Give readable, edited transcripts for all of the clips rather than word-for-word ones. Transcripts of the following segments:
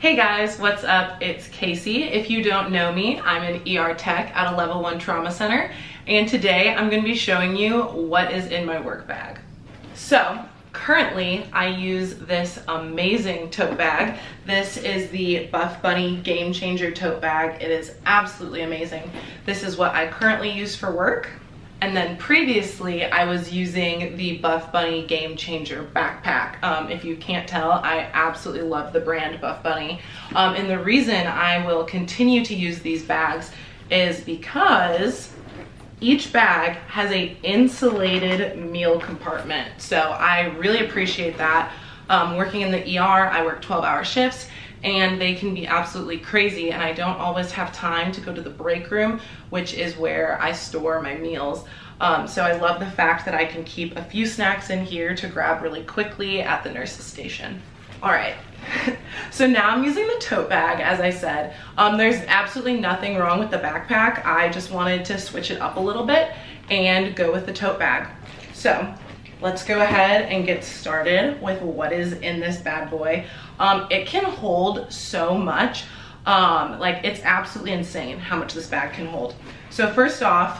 Hey guys, what's up? It's Casey. If you don't know me, I'm an ER tech at a level 1 trauma center, and today I'm going to be showing you what is in my work bag. So currently I use this amazing tote bag. This is the Buff Bunny Game Changer tote bag. It is absolutely amazing. This is what I currently use for work. And then previously I was using the Buff Bunny Game Changer backpack. If you can't tell, I absolutely love the brand Buff Bunny. And the reason I will continue to use these bags is because each bag has an insulated meal compartment. So I really appreciate that. Working in the ER, I work 12-hour shifts, and they can be absolutely crazy, and I don't always have time to go to the break room, which is where I store my meals. So I love the fact that I can keep a few snacks in here to grab really quickly at the nurse's station. All right, so now I'm using the tote bag, as I said. There's absolutely nothing wrong with the backpack. I just wanted to switch it up a little bit and go with the tote bag. So let's go ahead and get started with what is in this bad boy. It can hold so much. Like, it's absolutely insane how much this bag can hold. So first off,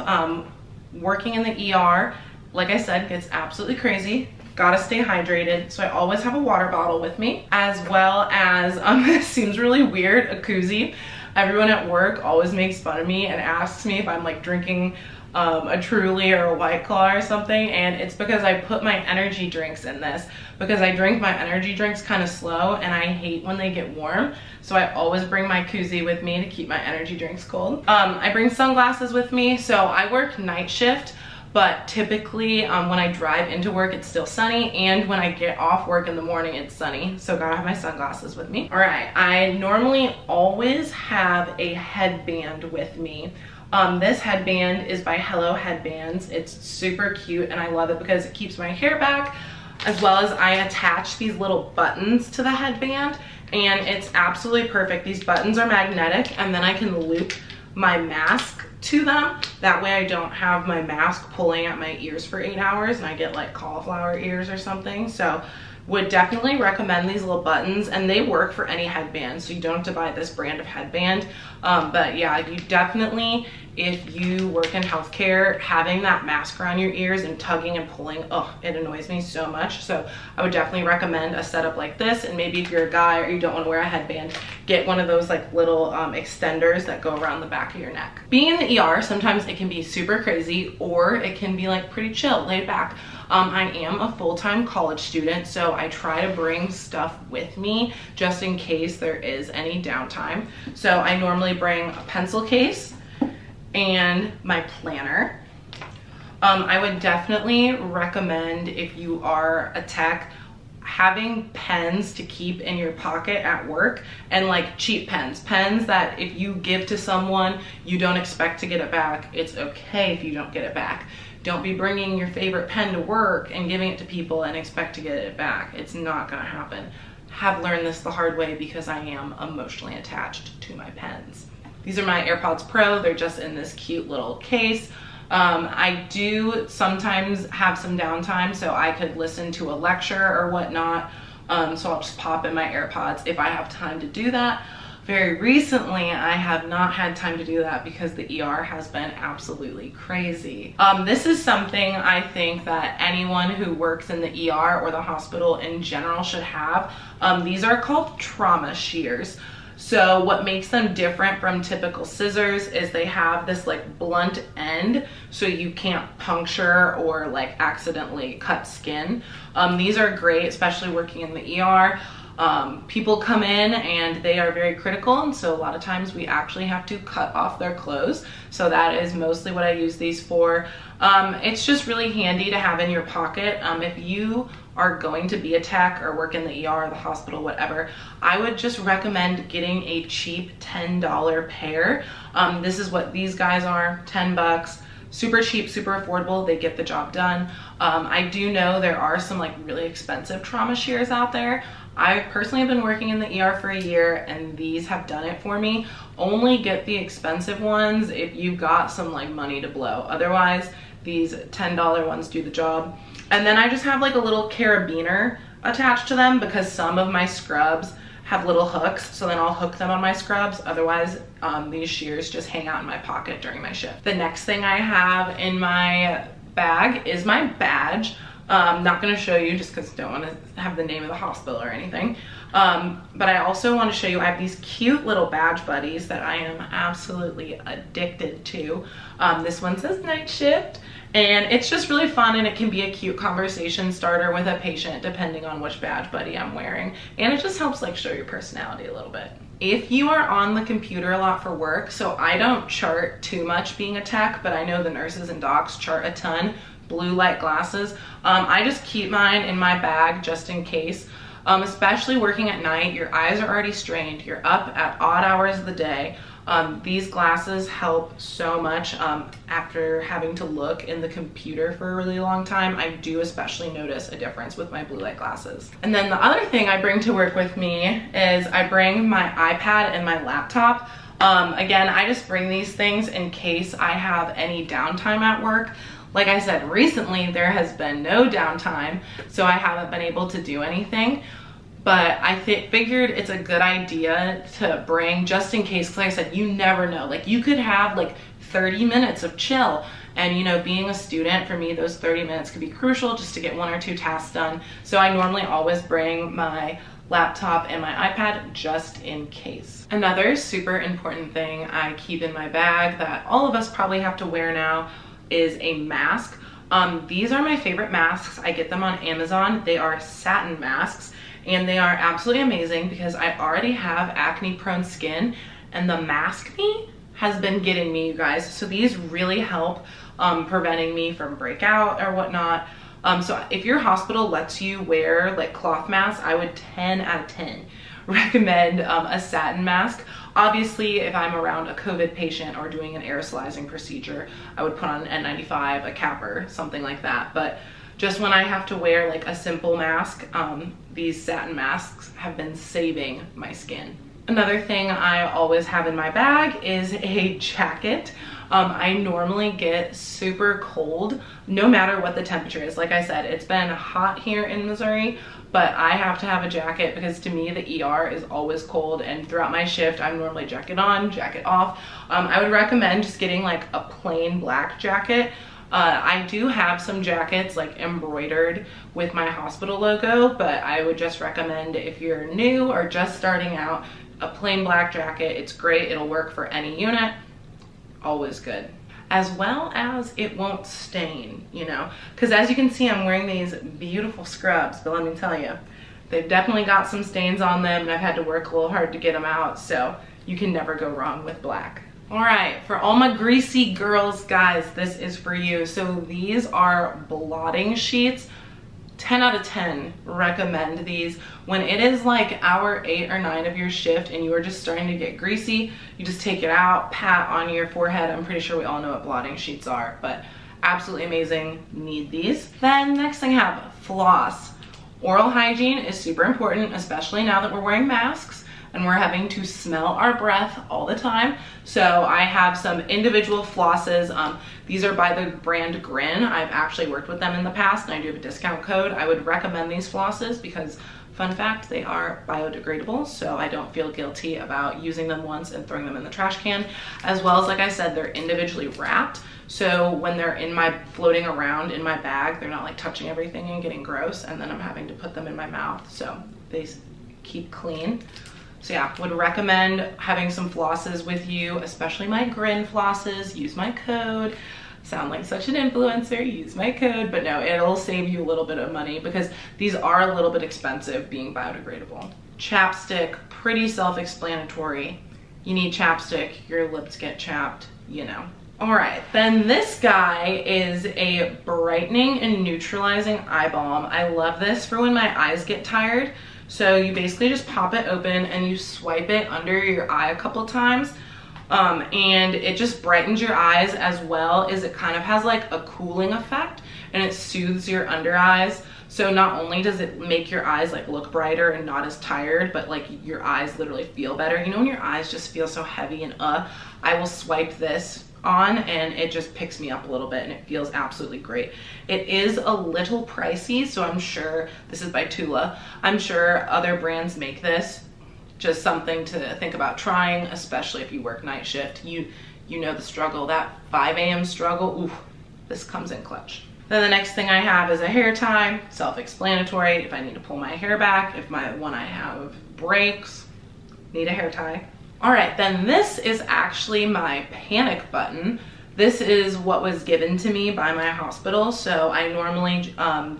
working in the ER, like I said, gets absolutely crazy. Gotta stay hydrated, so I always have a water bottle with me, as well as, this seems really weird, a koozie. Everyone at work always makes fun of me and asks me if I'm like drinking a Truly or a White Claw or something, and it's because I put my energy drinks in this, because I drink my energy drinks kind of slow and I hate when they get warm, so I always bring my koozie with me to keep my energy drinks cold. I bring sunglasses with me. So I work night shift, but typically when I drive into work it's still sunny, and when I get off work in the morning it's sunny, so gotta have my sunglasses with me. All right, I normally always have a headband with me. This headband is by Hello Headbands. It's super cute and I love it because it keeps my hair back, as well as I attach these little buttons to the headband, and it's absolutely perfect. These buttons are magnetic, and then I can loop my mask to them. That way I don't have my mask pulling at my ears for 8 hours and I get like cauliflower ears or something. So would definitely recommend these little buttons, and they work for any headband, so you don't have to buy this brand of headband. But yeah, you definitely, if you work in healthcare, having that mask around your ears and tugging and pulling, oh, it annoys me so much. So I would definitely recommend a setup like this, and maybe if you're a guy or you don't want to wear a headband, get one of those like little extenders that go around the back of your neck. Being in the ER, sometimes it can be super crazy, or it can be like pretty chill, laid back. I am a full-time college student, so I try to bring stuff with me just in case there is any downtime. So I normally bring a pencil case and my planner. I would definitely recommend, if you are a tech, having pens to keep in your pocket at work, and like cheap pens that if you give to someone you don't expect to get it back. It's okay if you don't get it back. Don't be bringing your favorite pen to work and giving it to people and expect to get it back. It's not gonna happen. Have learned this the hard way because I am emotionally attached to my pens. These are my AirPods Pro. They're just in this cute little case. I do sometimes have some downtime, so I could listen to a lecture or whatnot. So I'll just pop in my AirPods if I have time to do that. Very recently, I have not had time to do that because the ER has been absolutely crazy. This is something I think that anyone who works in the ER or the hospital in general should have. These are called trauma shears. So what makes them different from typical scissors is they have this like blunt end, so you can't puncture or like accidentally cut skin. These are great, especially working in the ER. People come in and they are very critical, and so a lot of times we actually have to cut off their clothes. So that is mostly what I use these for. It's just really handy to have in your pocket. If you are going to be a tech or work in the ER, or the hospital, whatever, I would just recommend getting a cheap $10 pair. This is what these guys are, 10 bucks. Super cheap, super affordable. They get the job done. I do know there are some like really expensive trauma shears out there. I personally have been working in the ER for a year, and these have done it for me. Only get the expensive ones if you've got some like money to blow. Otherwise, these $10 ones do the job. And then I just have like a little carabiner attached to them because some of my scrubs have little hooks, so then I'll hook them on my scrubs. Otherwise, these shears just hang out in my pocket during my shift. The next thing I have in my bag is my badge. I'm not going to show you just because I don't want to have the name of the hospital or anything. But I also want to show you, I have these cute little badge buddies that I am absolutely addicted to. This one says night shift, and it's just really fun, and it can be a cute conversation starter with a patient depending on which badge buddy I'm wearing. And it just helps like show your personality a little bit. If you are on the computer a lot for work, so I don't chart too much being a tech, but I know the nurses and docs chart a ton. Blue light glasses. I just keep mine in my bag just in case. Especially working at night, your eyes are already strained. You're up at odd hours of the day. These glasses help so much. After having to look in the computer for a really long time, I do especially notice a difference with my blue light glasses. And then the other thing I bring to work with me is I bring my iPad and my laptop. Again, I just bring these things in case I have any downtime at work. Like I said, recently there has been no downtime, so I haven't been able to do anything, but I figured it's a good idea to bring just in case, because like I said, you never know. Like, you could have like 30 minutes of chill, and you know, being a student, for me those 30 minutes could be crucial just to get one or two tasks done. So I normally always bring my laptop and my iPad just in case. Another super important thing I keep in my bag that all of us probably have to wear now is a mask. These are my favorite masks. I get them on Amazon. They are satin masks, and they are absolutely amazing because I already have acne prone skin, and the mask me has been getting me, you guys. So these really help preventing me from breakout or whatnot. So if your hospital lets you wear like cloth masks, I would 10 out of 10 recommend a satin mask. Obviously, if I'm around a COVID patient or doing an aerosolizing procedure, I would put on an N95, a capper, something like that. But just when I have to wear like a simple mask, these satin masks have been saving my skin. Another thing I always have in my bag is a jacket. I normally get super cold no matter what the temperature is. Like I said, it's been hot here in Missouri, but I have to have a jacket because to me the ER is always cold, and throughout my shift I'm normally jacket on, jacket off. I would recommend just getting like a plain black jacket. I do have some jackets like embroidered with my hospital logo, but I would just recommend if you're new or just starting out, a plain black jacket. It's great, it'll work for any unit, always good. As well as it won't stain, you know, because as you can see, I'm wearing these beautiful scrubs, but let me tell you, they've definitely got some stains on them, and I've had to work a little hard to get them out, so you can never go wrong with black. All right, for all my greasy girls, guys, this is for you. So these are blotting sheets. 10 out of 10 recommend these. When it is like hour 8 or 9 of your shift and you are just starting to get greasy, you just take it out, pat on your forehead. I'm pretty sure we all know what blotting sheets are, but absolutely amazing, need these. Then next thing I have, floss. Oral hygiene is super important, especially now that we're wearing masks and we're having to smell our breath all the time. So I have some individual flosses. These are by the brand Grin. I've actually worked with them in the past, and I do have a discount code. I would recommend these flosses because, fun fact, they are biodegradable, so I don't feel guilty about using them once and throwing them in the trash can. As well as, like I said, they're individually wrapped, so when they're floating around in my bag, they're not like touching everything and getting gross, and then I'm having to put them in my mouth, so they keep clean. So yeah, would recommend having some flosses with you, especially my Grin flosses. Use my code. Sound like such an influencer, use my code, but no, it'll save you a little bit of money because these are a little bit expensive being biodegradable. Chapstick, pretty self-explanatory. You need chapstick, your lips get chapped, you know. All right, then this guy is a brightening and neutralizing eye balm. I love this for when my eyes get tired. So you basically just pop it open and you swipe it under your eye a couple times, and it just brightens your eyes, as well as it kind of has like a cooling effect, and it soothes your under eyes. So not only does it make your eyes like look brighter and not as tired, but like your eyes literally feel better. You know when your eyes just feel so heavy and I will swipe this on and it just picks me up a little bit, and it feels absolutely great. It is a little pricey, so I'm sure this is by Tula. I'm sure other brands make this. just something to think about trying, especially if you work night shift. You know the struggle, that 5 a.m. struggle. Oof, this comes in clutch. Then the next thing I have is a hair tie, self-explanatory. If I need to pull my hair back, if my one I have breaks, need a hair tie. All right, then this is actually my panic button. This is what was given to me by my hospital. So I normally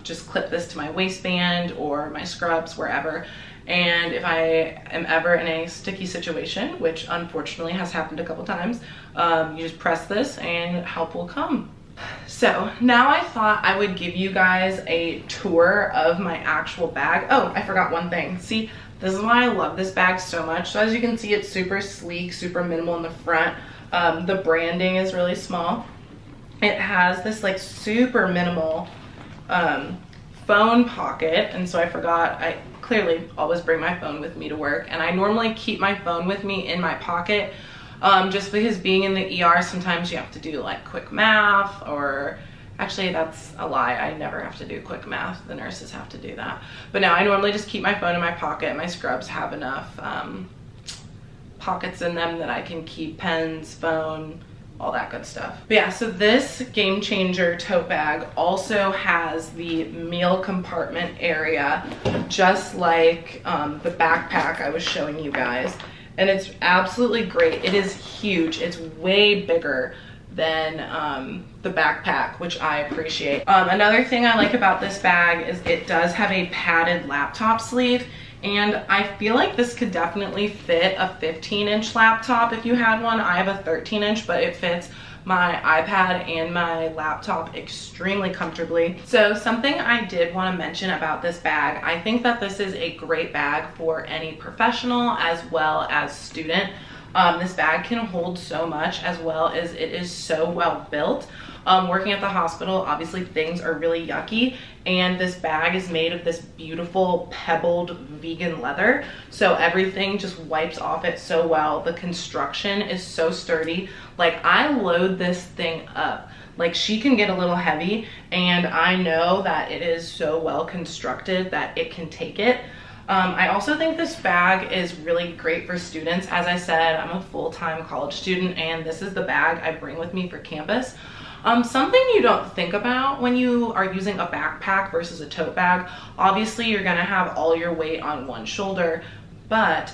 just clip this to my waistband or my scrubs, wherever. And if I am ever in a sticky situation, which unfortunately has happened a couple times, you just press this and help will come. So now I thought I would give you guys a tour of my actual bag. Oh, I forgot one thing. See, this is why I love this bag so much. So as you can see, it's super sleek, super minimal in the front. The branding is really small. It has this like super minimal phone pocket, and so I forgot, I clearly always bring my phone with me to work, and I normally keep my phone with me in my pocket just because being in the ER sometimes you have to do like quick math, or actually that's a lie, I never have to do quick math, the nurses have to do that. But no, I normally just keep my phone in my pocket. My scrubs have enough pockets in them that I can keep pens, phone, all that good stuff. But yeah, so this Game Changer tote bag also has the meal compartment area, just like the backpack I was showing you guys. And it's absolutely great. It is huge. It's way bigger than the backpack, which I appreciate. Another thing I like about this bag is it does have a padded laptop sleeve. And I feel like this could definitely fit a 15-inch laptop if you had one. I have a 13-inch, but it fits my iPad and my laptop extremely comfortably. So something I did want to mention about this bag, I think that this is a great bag for any professional as well as student. This bag can hold so much, as well as it is so well built. Working at the hospital, obviously things are really yucky, and this bag is made of this beautiful pebbled vegan leather, so everything just wipes off it so well. The construction is so sturdy. Like, I load this thing up. Like, she can get a little heavy, and I know that it is so well constructed that it can take it. I also think this bag is really great for students. As I said, I'm a full-time college student, and this is the bag I bring with me for campus. Something you don't think about when you are using a backpack versus a tote bag, obviously you're gonna have all your weight on one shoulder, but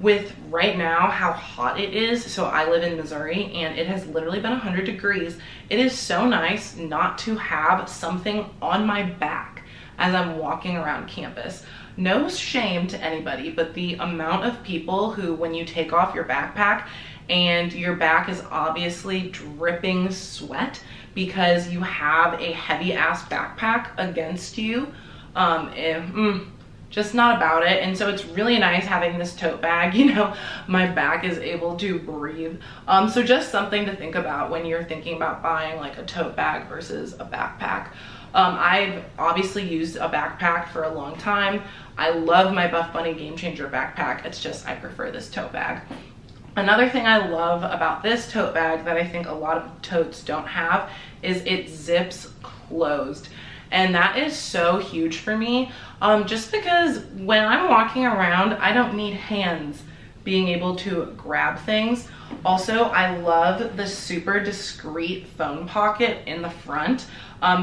with right now how hot it is, so I live in Missouri and it has literally been 100 degrees, it is so nice not to have something on my back as I'm walking around campus. No shame to anybody, but the amount of people who, when you take off your backpack, and your back is obviously dripping sweat because you have a heavy ass backpack against you, just not about it. And so it's really nice having this tote bag, you know, my back is able to breathe. So just something to think about when you're thinking about buying like a tote bag versus a backpack. I've obviously used a backpack for a long time. I love my Buff Bunny Game Changer backpack. It's just I prefer this tote bag. Another thing I love about this tote bag that I think a lot of totes don't have is it zips closed. And that is so huge for me, just because when I'm walking around, I don't need hands being able to grab things. Also, I love the super discreet phone pocket in the front,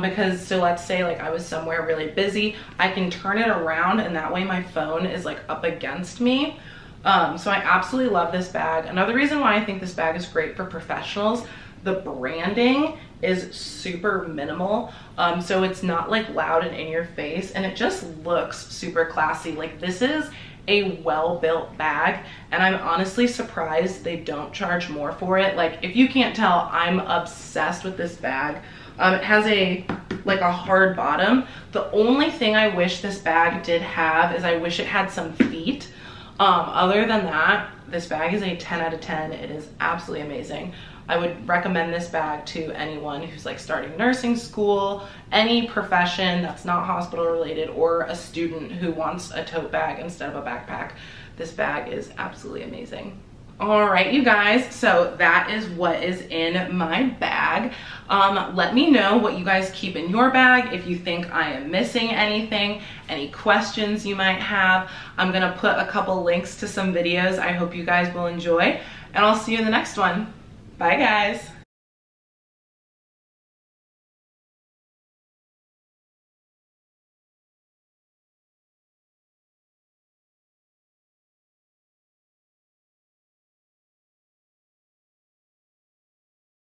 because so let's say like I was somewhere really busy, I can turn it around and that way my phone is like up against me. So I absolutely love this bag. Another reason why I think this bag is great for professionals, the branding is super minimal. So it's not like loud and in your face, and it just looks super classy. Like, this is a well-built bag, and I'm honestly surprised they don't charge more for it. Like, if you can't tell, I'm obsessed with this bag. It has a hard bottom. The only thing I wish this bag did have is I wish it had some feet. Other than that, this bag is a 10 out of 10. It is absolutely amazing. I would recommend this bag to anyone who's like starting nursing school, any profession that's not hospital related, or a student who wants a tote bag instead of a backpack. This bag is absolutely amazing. All right, you guys, so that is what is in my bag. Let me know what you guys keep in your bag, if you think I am missing anything, any questions you might have. I'm gonna put a couple links to some videos I hope you guys will enjoy, and I'll see you in the next one. Bye, guys.